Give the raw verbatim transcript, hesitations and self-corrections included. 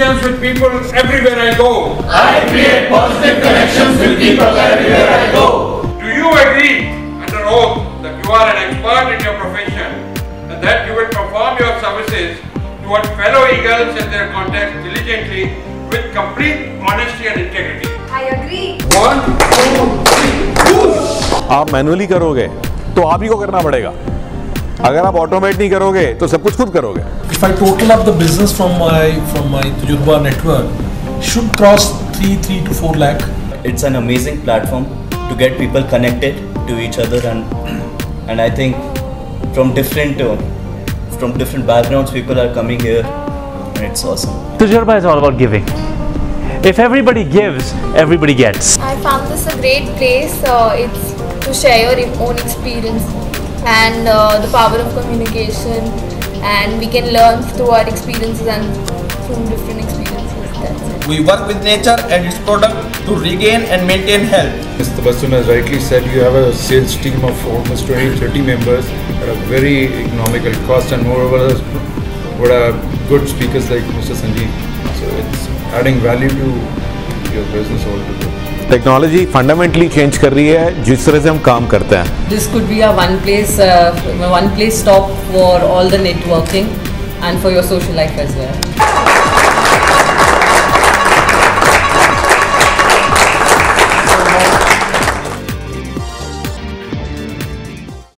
connections with people everywhere I go. I create positive connections with people everywhere I go. Do you agree under oath that you are an expert in your profession and that you will perform your services toward fellow eagles and their contacts diligently with complete honesty and integrity? I agree. One, two, three, push! आप manually करोगे तो आप ही को करना पड़ेगा. अगर आप automate नहीं करोगे तो सब कुछ खुद करोगे. If I total up the business from my from my Tajurba network, should cross three three to four lakh. It's an amazing platform to get people connected to each other, and and I think from different uh, from different backgrounds people are coming here, and it's awesome. Tajurba is all about giving. If everybody gives, everybody gets. I found this a great place. Uh, it's to share your own experience and uh, the power of communication, and we can learn through our experiences and from different experiences. That's it. We work with nature and its product to regain and maintain health. As the person has rightly said, you have a sales team of almost twenty to thirty members at a very economical cost, and moreover, what are good speakers like Mister Sanjeev. So it's adding value to your business altogether. Technology fundamentally change कर रही है जिस तरह से हम काम करते हैं. This could be a one place, uh, one place stop for all the networking and for your social life as well.